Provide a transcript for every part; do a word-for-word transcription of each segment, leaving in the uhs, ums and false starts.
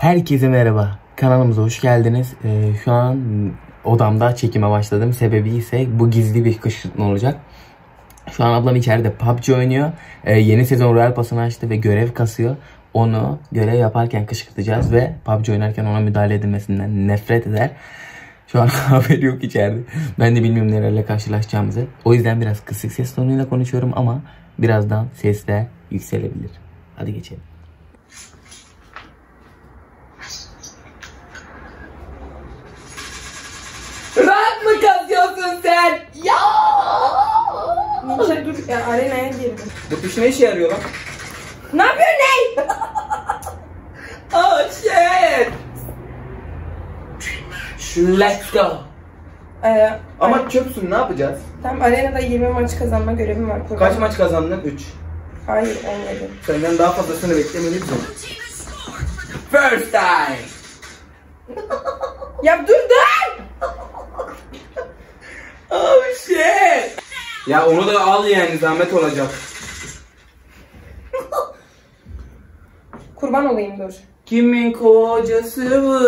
Herkese merhaba, kanalımıza hoş geldiniz. Ee, şu an odamda çekime başladım. Sebebi ise bu gizli bir kışkırtma olacak. Şu an ablam içeride P U B G oynuyor. Ee, yeni sezon Royal Pass'ını açtı ve görev kasıyor. Onu görev yaparken kışkırtacağız ve P U B G oynarken ona müdahale edilmesinden nefret eder. Şu an haberi yok içeride. Ben de bilmiyorum nelerle karşılaşacağımızı. O yüzden biraz kısık ses tonuyla konuşuyorum ama birazdan sesler yükselebilir. Hadi geçelim. Rahat mı kazıyorsun sen? Ya! Niçin dur ya, arenaya girdim. Bu piş ne işe yarıyor lan? Ne yapıyorsun ney? Oh shit! Let's go! Ee, Ama ay çöpsün, ne yapacağız? Tam arenada yirmi maç kazanma görevim var. Program. Kaç maç kazandın? üç. Hayır, olmadı. Senden daha fazlasını beklemeliyim. First time! Ya dur dur! Oh shit! Ya onu da al yani, zahmet olacak. Kurban olayım dur. Kimin kocası bu?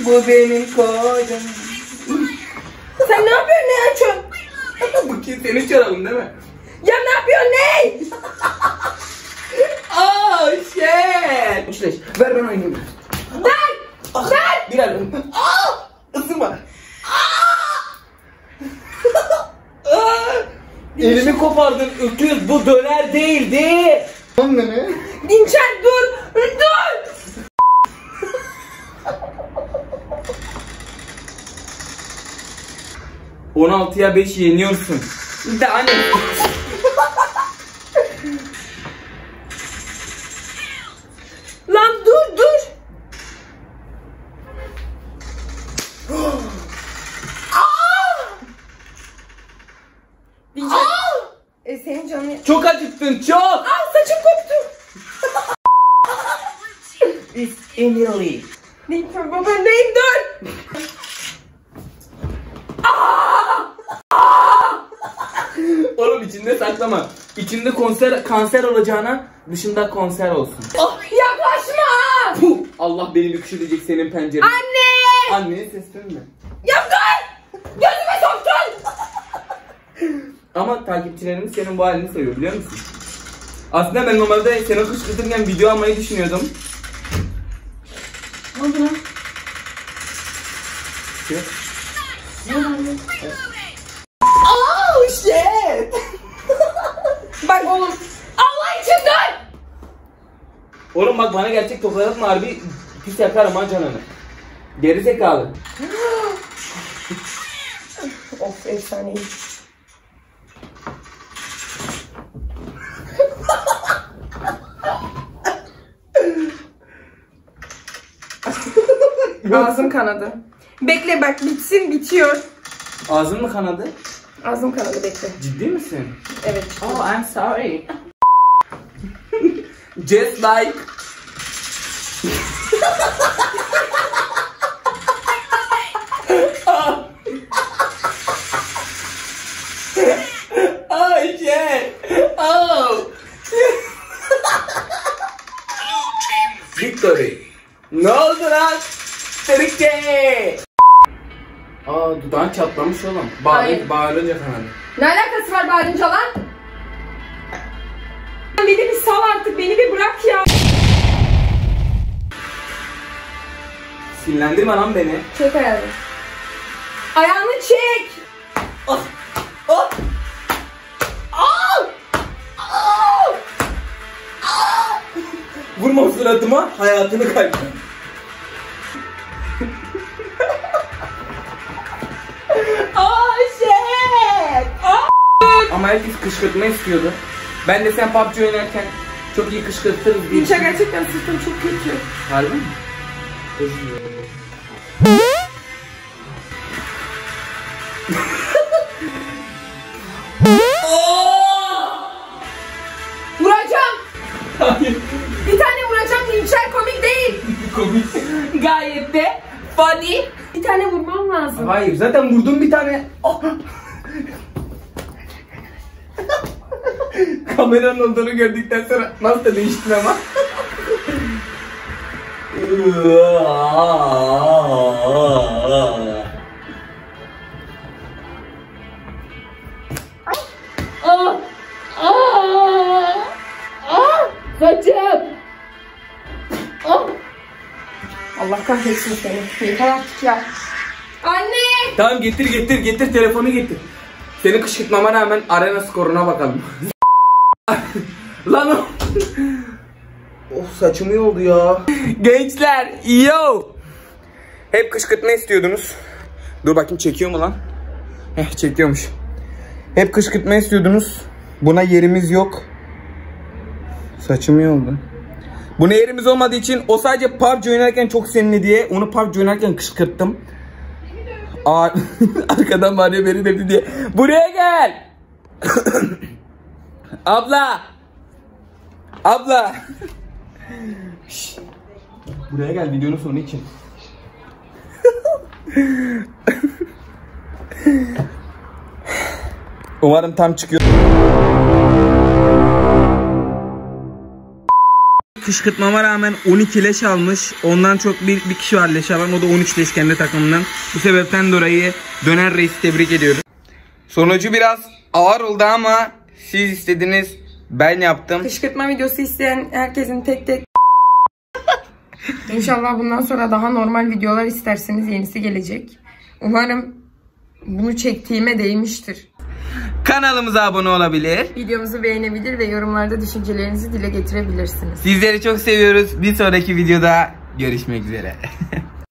Bu benim kocam. Sen ne yapıyorsun ne açın? Bu ki seni çalalım değil mi? Ya ne yapıyorsun ne? Oh shit! Üçleş, ver ben oynayayım. Ver! Ah, ver! Bir an. Ah! Isınma. Elimi kopardın öküz, bu döner değildi. Anne ne? Dinçer dur, dur. on altıya beş yeniyorsun. Daha ne? Lan dur dur. Senin canını... Çok acıktın, çok! Aa, saçım koptu! It's Emily. Neyim baba, neyim dur! Oğlum içinde saklama. İçinde konser, kanser olacağına dışında konser olsun. Oh, yaklaşma! Puh, Allah beni yükselecek senin pencereni. Anne! Anneye seslenme. Yaptın! Gözüme soktun! Ama takipçilerimiz senin bu halini seviyor, biliyor musun? Aslında ben normalde seni kışkırtırken video almayı düşünüyordum. Ne oldu lan? Ne oldu lan? Oh shit! Bak oğlum, Allah için dön! Oğlum bak bana gerçek toplanatma, harbi pis yakarım ha canını. Geri zekalı. Of efsaneyi. Ağzım kanadı. Bekle bak, bitsin, bitiyor. Ağzın mı kanadı? Ağzım kanadı, bekle. Ciddi misin? Evet. Ciddi. Oh, I'm sorry. Just like... Oh, yeah. Oh. Victory. Ne oldu lan? Serikçe! Aa, dudağın çatlamış oğlum. Bağırınca, bağırınca kanadı. Ne alakası var bağırınca lan? Beni bir sal artık, beni bir bırak ya. Sinirlendirme lan beni. Çek ayağını. Ayağını çek! Oh! Oh! Oh! Oh! Oh! Vurma suratıma, hayatını kaybettim. Oh shit! Oh. Ama herkes kışkırtma istiyordu. Ben de sen P U B G oynarken çok iyi kışkırtırız diye. Dinçer gerçekten sistem çok kötü. Harbi mi? Oh! Vuracağım! Hayır. Bir tane vuracağım, Dinçer komik değil. Komik. Gayet de funny. Bir tane vurmam lazım. Hayır, zaten vurdum bir tane. Oh. Kameranın olduğunu gördükten sonra nasıl da değiştin ama. Aa! Aa! Aa! Saçım! Allah kahretsin seni. Yeter artık ya. Anne! Tamam getir getir getir telefonu getir. Seni kışkırtmama rağmen arena skoruna bakalım. Lan o. Of saçım yoldu ya. Gençler yo. Hep kışkırtma istiyordunuz. Dur bakayım çekiyor mu lan? Heh çekiyormuş. Hep kışkırtma istiyordunuz. Buna yerimiz yok. Saçım yoldu. Buna yerimiz olmadığı için o sadece P U B G oynarken çok seninle diye onu P U B G oynarken kışkırttım. Aa, arkadan bari beni dedi diye. Buraya gel. Abla. Abla. Şişt. Buraya gel videonun sonu için. Umarım tam çıkıyor. Kışkırtmama rağmen on iki leş almış. Ondan çok bir, bir kişi var leş alan. O da on üç leş kendi takımından. Bu sebepten dolayı Döner Reis'i tebrik ediyorum. Sonucu biraz ağır oldu ama siz istediniz. Ben yaptım. Kışkırtma videosu isteyen herkesin tek tek. İnşallah bundan sonra daha normal videolar isterseniz yenisi gelecek. Umarım bunu çektiğime değmiştir. Kanalımıza abone olabilir. Videomuzu beğenebilir ve yorumlarda düşüncelerinizi dile getirebilirsiniz. Sizleri çok seviyoruz. Bir sonraki videoda görüşmek üzere.